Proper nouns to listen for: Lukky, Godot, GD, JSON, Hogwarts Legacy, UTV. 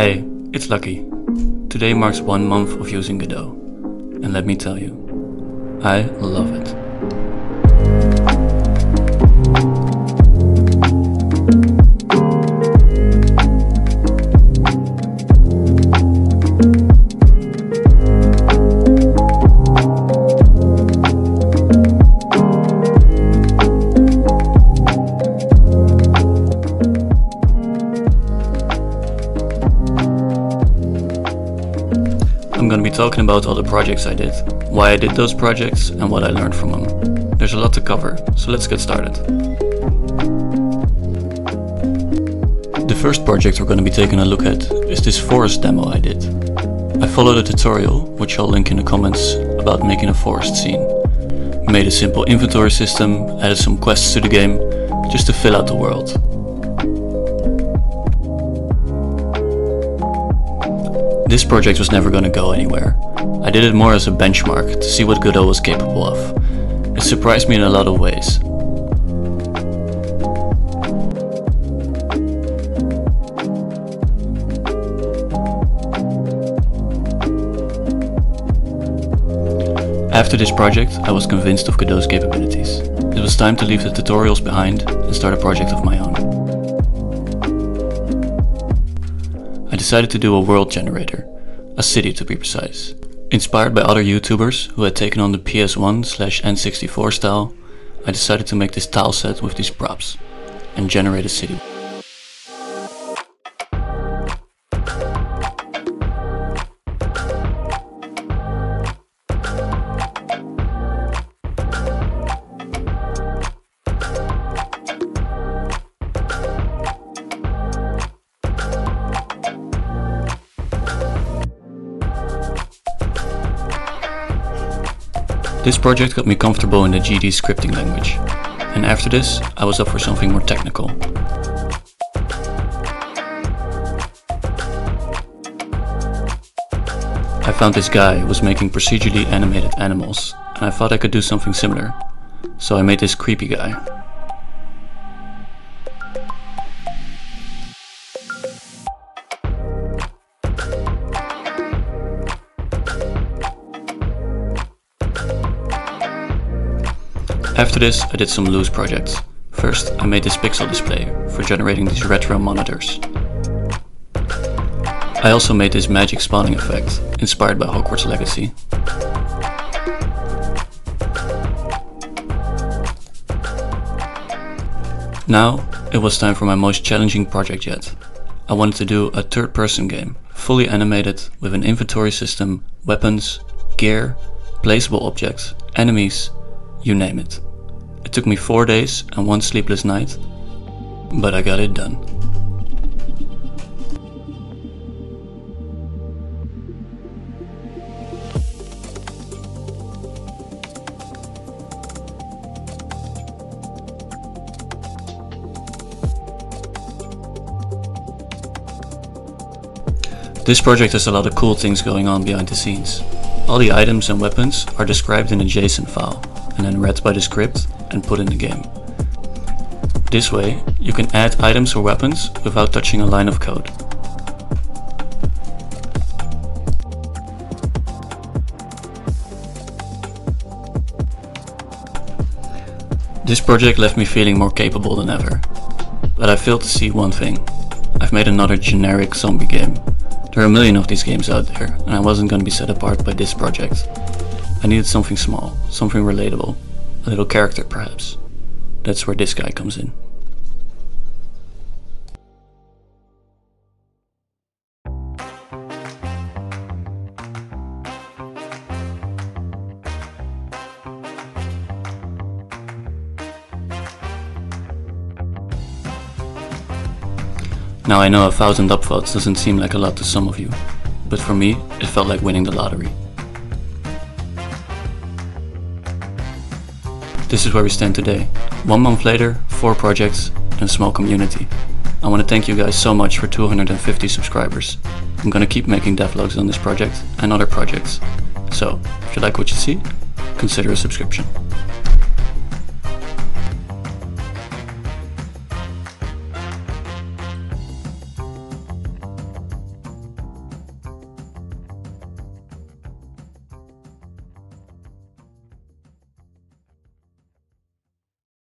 Hey, it's Lukky. Today marks 1 month of using Godot, and let me tell you, I love it. I'm going to be talking about all the projects I did, why I did those projects, and what I learned from them. There's a lot to cover, so let's get started. The first project we're going to be taking a look at is this forest demo I did. I followed a tutorial, which I'll link in the comments, about making a forest scene. Made a simple inventory system, added some quests to the game, just to fill out the world. This project was never going to go anywhere. I did it more as a benchmark to see what Godot was capable of. It surprised me in a lot of ways. After this project, I was convinced of Godot's capabilities. It was time to leave the tutorials behind and start a project of my own. I decided to do a world generator, a city to be precise. Inspired by other YouTubers who had taken on the PS1/N64 style, I decided to make this tile set with these props and generate a city. This project got me comfortable in the GD scripting language, and after this I was up for something more technical. I found this guy who was making procedurally animated animals, and I thought I could do something similar, so I made this creepy guy. After this, I did some loose projects. First, I made this pixel display for generating these retro monitors. I also made this magic spawning effect, inspired by Hogwarts Legacy. Now, it was time for my most challenging project yet. I wanted to do a third-person game, fully animated with an inventory system, weapons, gear, placeable objects, enemies, you name it. It took me 4 days and 1 sleepless night, but I got it done. This project has a lot of cool things going on behind the scenes. All the items and weapons are described in a JSON file and then read by the script and put in the game. This way, you can add items or weapons without touching a line of code. This project left me feeling more capable than ever, but I failed to see one thing. I've made another generic zombie game. There are a million of these games out there, and I wasn't going to be set apart by this project. I needed something small, something relatable, a little character perhaps. That's where this guy comes in. Now I know 1,000 upvotes doesn't seem like a lot to some of you, but for me it felt like winning the lottery. This is where we stand today. 1 month later, 4 projects and a small community. I want to thank you guys so much for 250 subscribers. I'm going to keep making devlogs on this project and other projects. So, if you like what you see, consider a subscription.